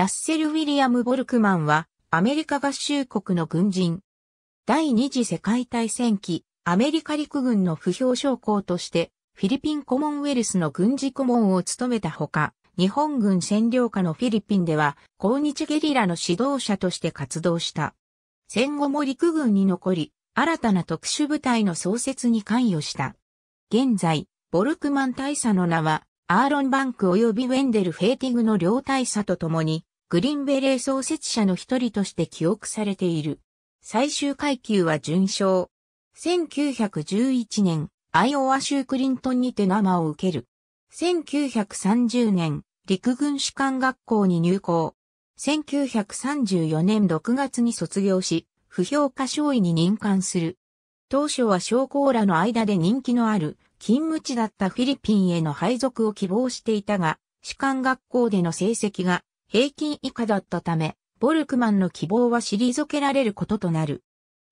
ラッセル・ウィリアム・ボルクマンは、アメリカ合衆国の軍人。第二次世界大戦期、アメリカ陸軍の不評将校として、フィリピンコモンウェルスの軍事顧問を務めたほか、日本軍占領下のフィリピンでは、抗日ゲリラの指導者として活動した。戦後も陸軍に残り、新たな特殊部隊の創設に関与した。現在、ボルクマン大佐の名は、アーロン・バンク及びウェンデル・フェーティグの両大佐と共に、グリーンベレー創設者の一人として記憶されている。最終階級は准将。1911年、アイオワ州クリントンにて生を受ける。1930年、陸軍士官学校に入校。1934年6月に卒業し、不評下少尉に任官する。当初は将校らの間で人気のある、勤務地だったフィリピンへの配属を希望していたが、士官学校での成績が平均以下だったため、ボルクマンの希望は退けられることとなる。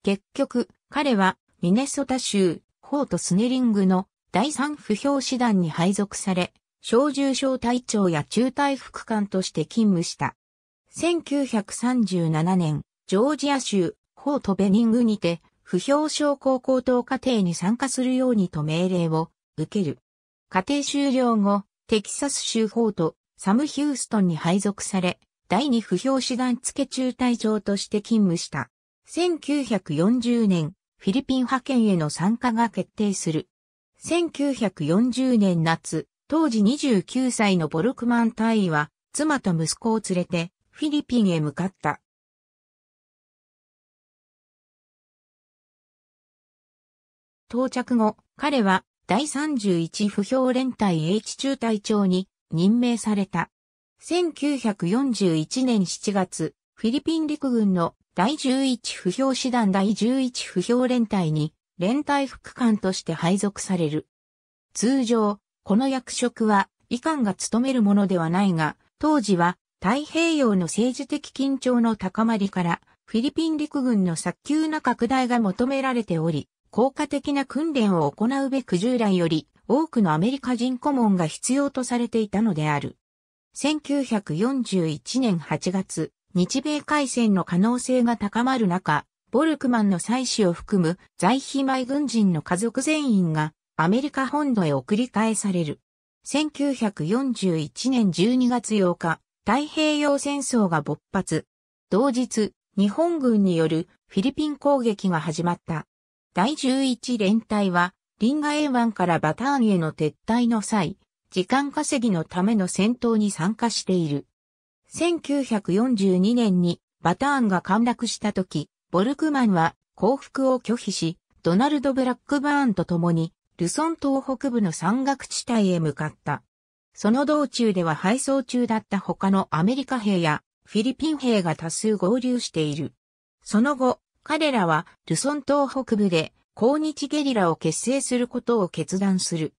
結局、彼はミネソタ州、フォートスネリングの第3不評師団に配属され、小銃小隊長や中隊副官として勤務した。1937年、ジョージア州、フォートベニングにて、不評将校高等課程に参加するようにと命令を受ける。課程終了後、テキサス州フォート、サム・ヒューストンに配属され、第2不評師団付中隊長として勤務した。1940年、フィリピン派遣への参加が決定する。1940年夏、当時29歳のボルクマン大尉は、妻と息子を連れて、フィリピンへ向かった。到着後、彼は第31不評連隊 H 中隊長に任命された。1941年7月、フィリピン陸軍の第11不評師団第11不評連隊に連隊副官として配属される。通常、この役職は尉官が務めるものではないが、当時は太平洋の政治的緊張の高まりから、フィリピン陸軍の早急な拡大が求められており、効果的な訓練を行うべく従来より多くのアメリカ人顧問が必要とされていたのである。1941年8月、日米開戦の可能性が高まる中、ボルクマンの妻子を含む在非米軍人の家族全員がアメリカ本土へ送り返される。1941年12月8日、太平洋戦争が勃発。同日、日本軍によるフィリピン攻撃が始まった。第11連隊は、リンガエ湾からバターンへの撤退の際、時間稼ぎのための戦闘に参加している。1942年にバターンが陥落した時、ボルクマンは降伏を拒否し、ドナルド・ブラックバーンと共に、ルソン島北部の山岳地帯へ向かった。その道中では敗走中だった他のアメリカ兵やフィリピン兵が多数合流している。その後、彼らはルソン島北部で抗日ゲリラを結成することを決断する。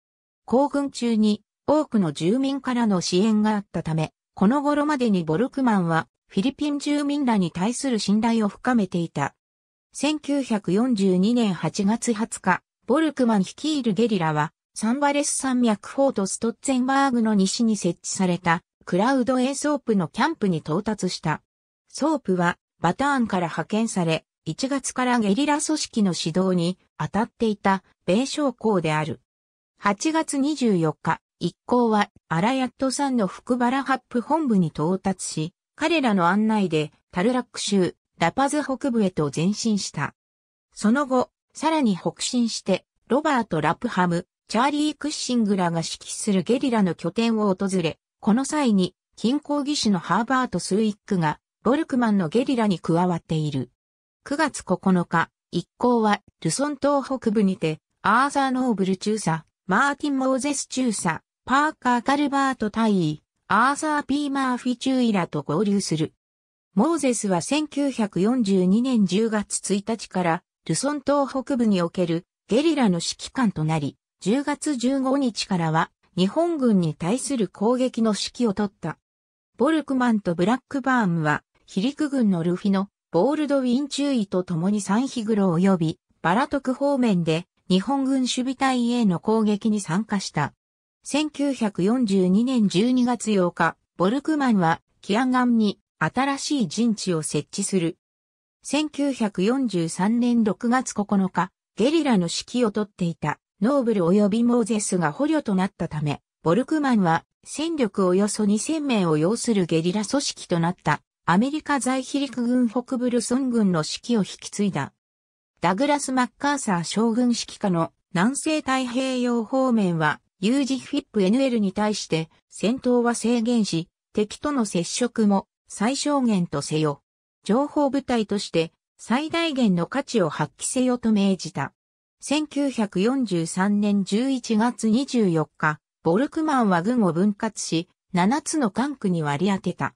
行軍中に多くの住民からの支援があったため、この頃までにボルクマンはフィリピン住民らに対する信頼を深めていた。1942年8月20日、ボルクマン率いるゲリラはサンバレス山脈フォートストッツェンバーグの西に設置されたクラウド A ソープのキャンプに到達した。ソープはバターンから派遣され、1月からゲリラ組織の指導に当たっていた米将校である。8月24日、一行はアラヤット山の福原ハップ本部に到達し、彼らの案内でタルラック州、ラパズ北部へと前進した。その後、さらに北進して、ロバート・ラプハム、チャーリー・クッシングらが指揮するゲリラの拠点を訪れ、この際に、近郊義手のハーバート・スウィックが、ボルクマンのゲリラに加わっている。9月9日、一行は、ルソン島北部にて、アーサー・ノーブル中佐、マーティン・モーゼス中佐、パーカー・ガルバート大尉、アーサー・P・マーフィ中尉らと合流する。モーゼスは1942年10月1日から、ルソン島北部におけるゲリラの指揮官となり、10月15日からは、日本軍に対する攻撃の指揮を取った。ボルクマンとブラックバーンは、非陸軍のルフィの、ボールドウィン中尉と共にサンヒグロ及びバラトク方面で日本軍守備隊への攻撃に参加した。1942年12月8日、ボルクマンは基安岩に新しい陣地を設置する。1943年6月9日、ゲリラの指揮をとっていたノーブル及びモーゼスが捕虜となったため、ボルクマンは戦力およそ2000名を要するゲリラ組織となったアメリカ在比陸軍北部ルソン軍の指揮を引き継いだ。ダグラス・マッカーサー将軍指揮下の南西太平洋方面は USFIP-NL に対して戦闘は制限し、敵との接触も最小限とせよ。情報部隊として最大限の価値を発揮せよと命じた。1943年11月24日、ボルクマンは軍を分割し、7つの管区に割り当てた。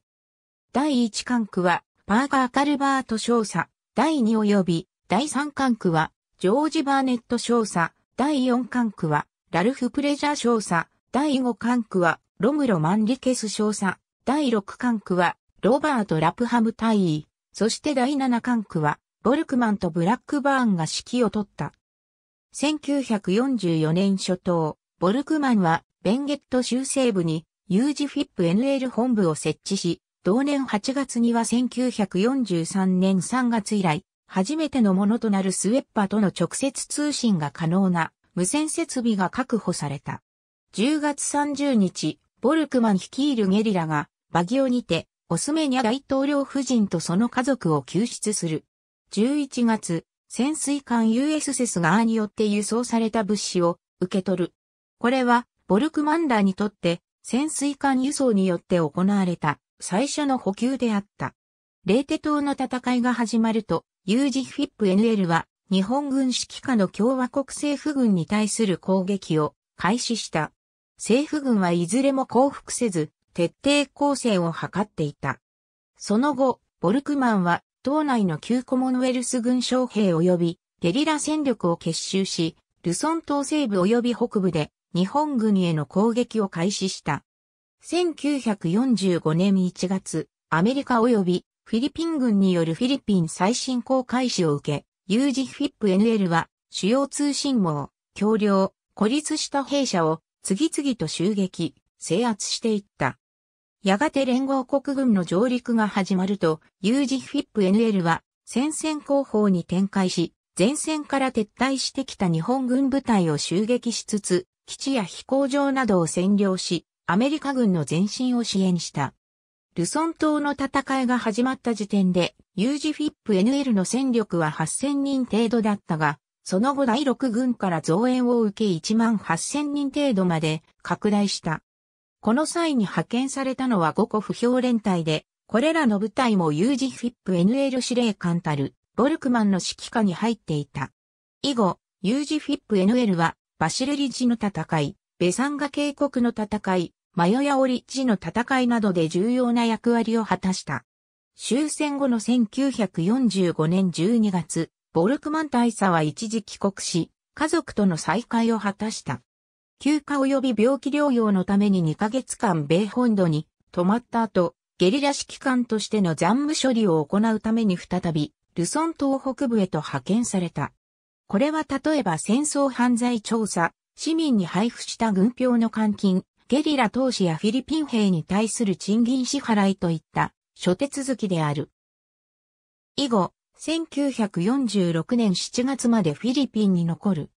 第1管区はパーカー・カルバート少佐、第2及び第3管区はジョージ・バーネット少佐、第4管区はラルフ・プレジャー少佐、第5管区はロムロ・マンリケス少佐、第6管区はロバート・ラプハム大尉、そして第7管区はボルクマンとブラックバーンが指揮を取った。1944年初頭、ボルクマンはベンゲット州西部に USFIP-NL 本部を設置し、同年8月には1943年3月以来、初めてのものとなるスウェッパとの直接通信が可能な無線設備が確保された。10月30日、ボルクマン率いるゲリラがバギオにてオスメニャ大統領夫人とその家族を救出する。11月、潜水艦 USS 側によって輸送された物資を受け取る。これはボルクマンらにとって潜水艦輸送によって行われた最初の補給であった。レーテ島の戦いが始まると USFIP-NL は日本軍指揮下の共和国政府軍に対する攻撃を開始した。政府軍はいずれも降伏せず徹底抗戦を図っていた。その後、ボルクマンは島内の旧コモンウェルス軍将兵及びゲリラ戦力を結集し、ルソン島西部及び北部で日本軍への攻撃を開始した。1945年1月、アメリカ及びフィリピン軍によるフィリピン再侵攻開始を受け、USFIP-NL は主要通信網、橋梁、孤立した兵舎を次々と襲撃、制圧していった。やがて連合国軍の上陸が始まると、USFIP-NL は戦線後方に展開し、前線から撤退してきた日本軍部隊を襲撃しつつ、基地や飛行場などを占領し、アメリカ軍の前進を支援した。ルソン島の戦いが始まった時点で、USFIP-NL の戦力は8000人程度だったが、その後第6軍から増援を受け18000人程度まで拡大した。この際に派遣されたのは5個不評連隊で、これらの部隊も USFIP-NL 司令官たるボルクマンの指揮下に入っていた。以後、USFIP-NL はバシレリジの戦い、ベサンガ渓谷の戦い、マヨヤオリジの戦いなどで重要な役割を果たした。終戦後の1945年12月、ボルクマン大佐は一時帰国し、家族との再会を果たした。休暇及び病気療養のために2ヶ月間米本土に泊まった後、ゲリラ指揮官としての残務処理を行うために再び、ルソン島北部へと派遣された。これは例えば戦争犯罪調査、市民に配布した軍票の換金、ゲリラ投資やフィリピン兵に対する賃金支払いといった諸手続きである。以後、1946年7月までフィリピンに残る。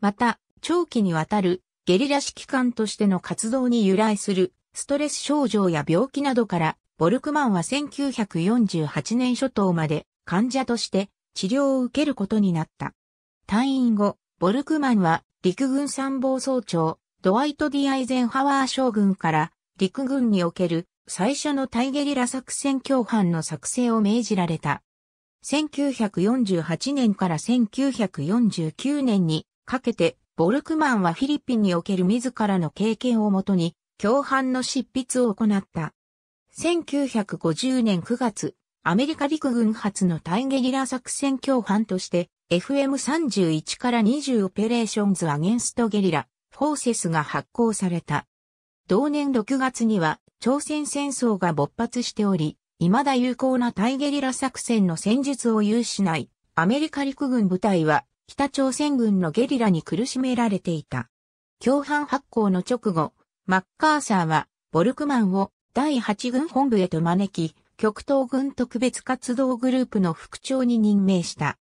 また、長期にわたるゲリラ指揮官としての活動に由来するストレス症状や病気などから、ボルクマンは1948年初頭まで患者として治療を受けることになった。退院後、ボルクマンは陸軍参謀総長、ドワイト・D・アイゼンハワー将軍から陸軍における最初の対ゲリラ作戦共犯の作成を命じられた。1948年から1949年にかけて、ボルクマンはフィリピンにおける自らの経験をもとに、共犯の執筆を行った。1950年9月、アメリカ陸軍初の対ゲリラ作戦共犯として、FM31 から20オペレーションズ・アゲンスト・ゲリラ・フォーセスが発行された。同年6月には、朝鮮戦争が勃発しており、未だ有効な対ゲリラ作戦の戦術を有しない、アメリカ陸軍部隊は、北朝鮮軍のゲリラに苦しめられていた。共犯発行の直後、マッカーサーはボルクマンを第8軍本部へと招き、極東軍特別活動グループの副長に任命した。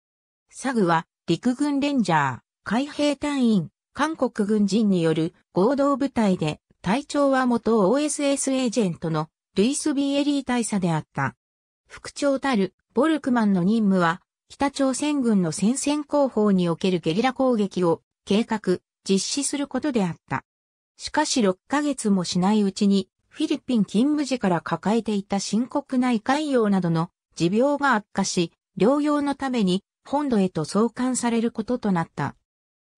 サグは、陸軍レンジャー、海兵隊員、韓国軍人による合同部隊で、隊長は元 OSS エージェントのルイス・ビエリー大佐であった。副長たるボルクマンの任務は、北朝鮮軍の戦線後方におけるゲリラ攻撃を計画、実施することであった。しかし6ヶ月もしないうちに、フィリピン勤務時から抱えていた深刻な胃潰瘍などの持病が悪化し、療養のために本土へと送還されることとなった。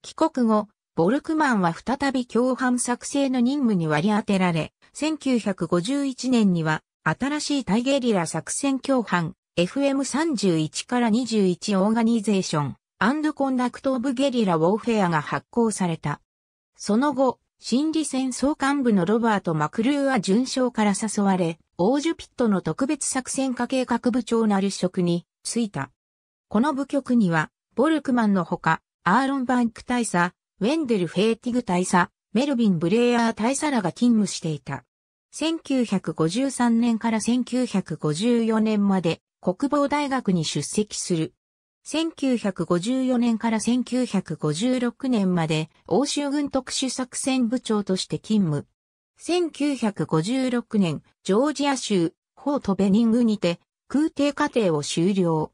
帰国後、ボルクマンは再び共犯作成の任務に割り当てられ、1951年には新しい対ゲリラ作戦共犯 FM31 から21オーガニゼーション&コンダクトオブゲリラウォーフェアが発行された。その後、心理戦総監部のロバート・マクルーア准将から誘われ、オージュピットの特別作戦課計画部長なる職に就いた。この部局には、ボルクマンのほか、アーロン・バンク大佐、ウェンデル・フェーティグ大佐、メルビン・ブレーアー大佐らが勤務していた。1953年から1954年まで国防大学に出席する。1954年から1956年まで欧州軍特殊作戦部長として勤務。1956年、ジョージア州、フォートベニングにて空挺課程を修了。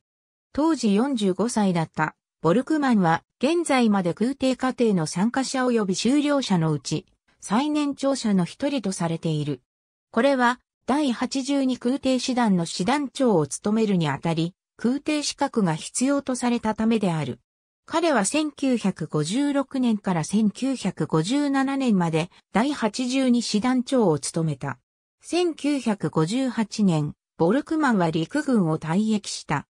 当時45歳だったボルクマンは現在まで空挺課程の参加者及び修了者のうち最年長者の一人とされている。これは第82空挺師団の師団長を務めるにあたり、空挺資格が必要とされたためである。彼は1956年から1957年まで第82師団長を務めた。1958年、ボルクマンは陸軍を退役した。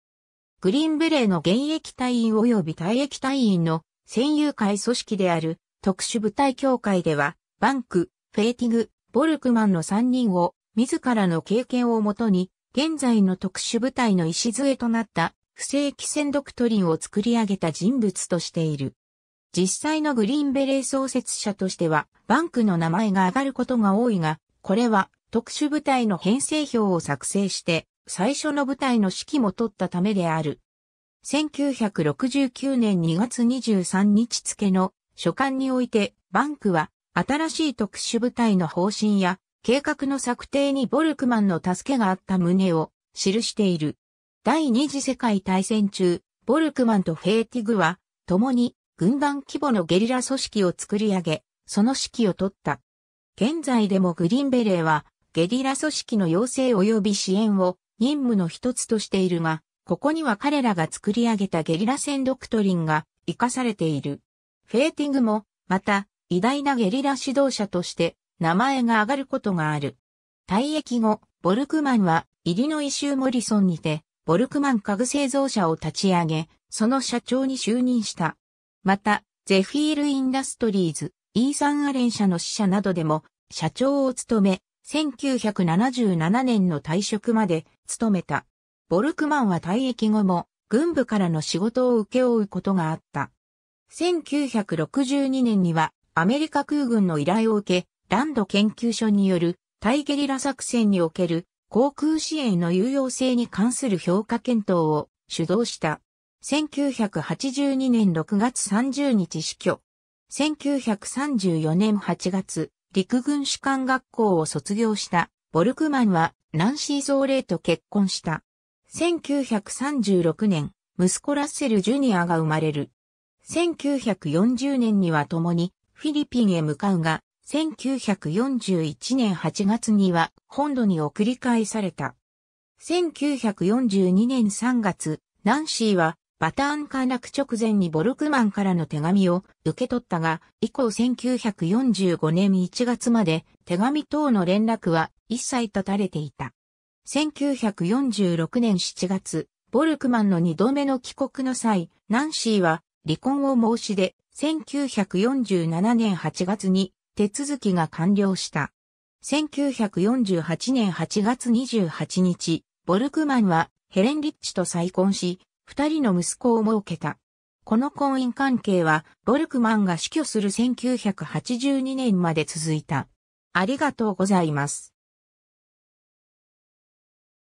グリーンベレーの現役隊員及び退役隊員の戦友会組織である特殊部隊協会では、バンク、フェーティグ、ボルクマンの3人を自らの経験をもとに、現在の特殊部隊の礎となった不正規戦ドクトリンを作り上げた人物としている。実際のグリーンベレー創設者としてはバンクの名前が挙がることが多いが、これは特殊部隊の編成表を作成して最初の部隊の指揮も取ったためである。1969年2月23日付の書簡においてバンクは新しい特殊部隊の方針や計画の策定にボルクマンの助けがあった旨を記している。第二次世界大戦中、ボルクマンとフェーティグは共に軍団規模のゲリラ組織を作り上げ、その指揮を取った。現在でもグリーンベレーはゲリラ組織の養成及び支援を任務の一つとしているが、ここには彼らが作り上げたゲリラ戦ドクトリンが活かされている。フェーティグもまた偉大なゲリラ指導者として、名前が挙がることがある。退役後、ボルクマンは、イリノイ州モリソンにて、ボルクマン家具製造社を立ち上げ、その社長に就任した。また、ゼフィールインダストリーズ、イーサンアレン社の支社などでも、社長を務め、1977年の退職まで、務めた。ボルクマンは退役後も、軍部からの仕事を請け負うことがあった。1962年には、アメリカ空軍の依頼を受け、ランド研究所による対ゲリラ作戦における航空支援の有用性に関する評価検討を主導した。1982年6月30日死去。1934年8月、陸軍士官学校を卒業したボルクマンはナンシー・ソーレイと結婚した。1936年、息子ラッセル・ジュニアが生まれる。1940年には共にフィリピンへ向かうが、1941年8月には本土に送り返された。1942年3月、ナンシーはバターン陥落直前にボルクマンからの手紙を受け取ったが、以降1945年1月まで手紙等の連絡は一切絶たれていた。1946年7月、ボルクマンの2度目の帰国の際、ナンシーは離婚を申し出、1947年8月に手続きが完了した。1948年8月28日、ボルクマンはヘレン・リッチと再婚し、二人の息子を設けた。この婚姻関係は、ボルクマンが死去する1982年まで続いた。ありがとうございます。